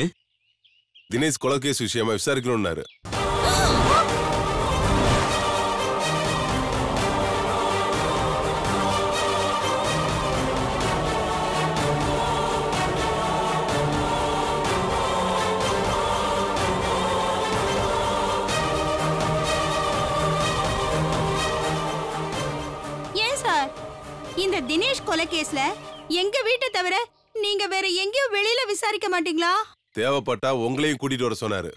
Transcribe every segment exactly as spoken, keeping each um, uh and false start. ஏன் தினேஷ் கொலைகேஸ் விஷயமா விசாரிக்கணும்னாரு. இந்த தினேஷ் கொலை கேஸ்ல எங்க வீட்டை தவிர நீங்க வேற எங்கயோ வெளியில விசாரிக்க மாட்டீங்களா? தேவைப்பட்டா உங்களையும் கூட்டிட்டு வர சொன்னாரு.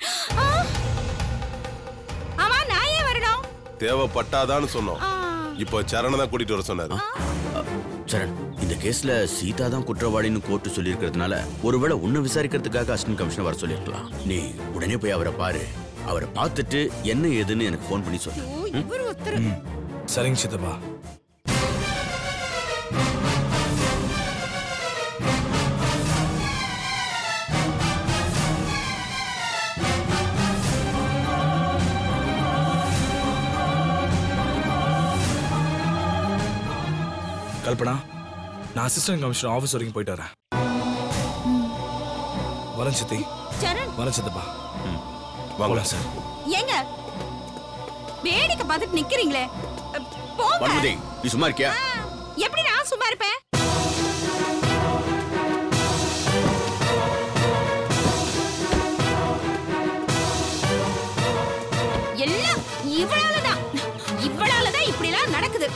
ஆமா நான் ஏன் வரணும்? தேவைப்பட்டாதான்னு சொன்னோம். இப்போ சரண தான் கூட்டிட்டு வர சொன்னாரு. சரண் இந்த கேஸ்ல சீதா தான் குற்றவாளின்னு கோர்ட்டு சொல்லியிருக்கிறதுனால ஒருவேளை உன்னை விசாரிக்கிறதுக்காக அசிஸ்டன்ட் கமிஷனர் வர சொல்லியிருக்கலாம். நீ உடனே போய் அவரை பாரு, அவரை பார்த்துட்டு என்ன ஏதுன்னு எனக்கு போன் பண்ணி சொல்லு. சரிங்க சித்தப்பா. கல்பனா, நான் அசிஸ்டன்ட் கமிஷனர் ஆபீஸ் வரைக்கும் போயிட்டு வரேன். வரேன் சித்தி. சரண் வரேன் சித்தப்பா. வாங்கலாம் சார். ஏங்க வேடிக்கை பார்த்துட்டு நிக்கிறீங்களே, போங்க. பண்புதி நீ சும்மா இருக்கியா? எப்படி நான் சும்மா இருப்பேன்? எல்லாம் இவளாலதான் இவளாலதான் இப்படி எல்லாம் நடக்குது.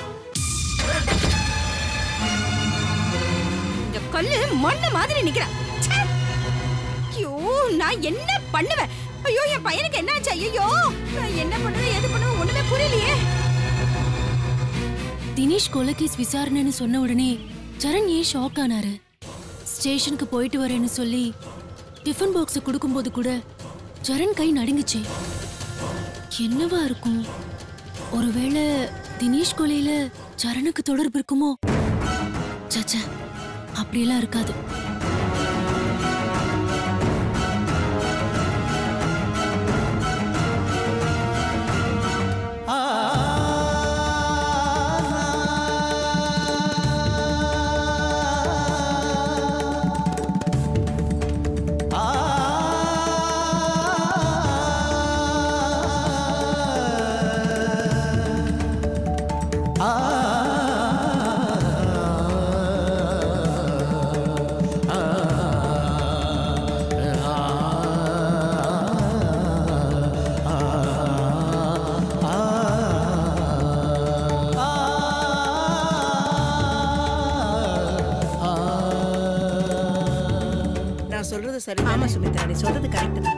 கல்லு மண்ண மாதிரி நிக்கிறேன். ஐயோ நான் என்ன பண்ணுவேன்? ஐயோ என் பையனுக்கு என்ன ஆச்சு? ஐயோ நான் என்ன பண்ணுவேன் எது பண்ணுவேன் ஒண்ணுமே புரியலையே. தினேஷ் கொலைகேஸ் விசாரணைன்னு சொன்ன உடனே சரண் ஏன் ஷாக் ஆனாரு? ஸ்டேஷனுக்கு போயிட்டு வரேன்னு சொல்லி டிஃபன் பாக்ஸை கொடுக்கும்போது கூட சரண் கை நடுங்குச்சு. என்னவா இருக்கும்? ஒருவேளை தினேஷ் கொலையில சரணுக்கு தொடர்பு இருக்குமோ? சச்சா அப்படியெல்லாம் இருக்காது. ஆமா சுமித்ரா, நீ சொல்றது கரெக்ட் தான்.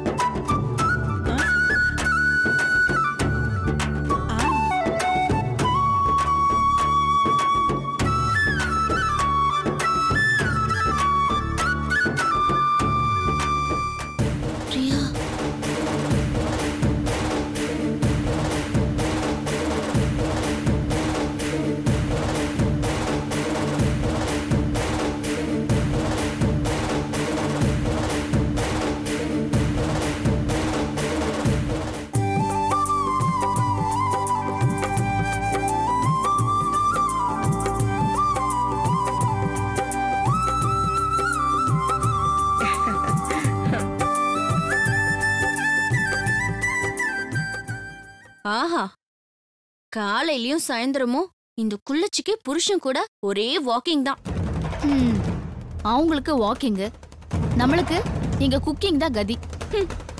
ஆஹா, காலையிலயும் சாயந்தரமும் இந்த குள்ளச்சிக்கு புருஷன் கூட ஒரே வாக்கிங் தான். அவங்களுக்கு வாக்கிங், நம்மளுக்கு இங்க குக்கிங் தான் கதி.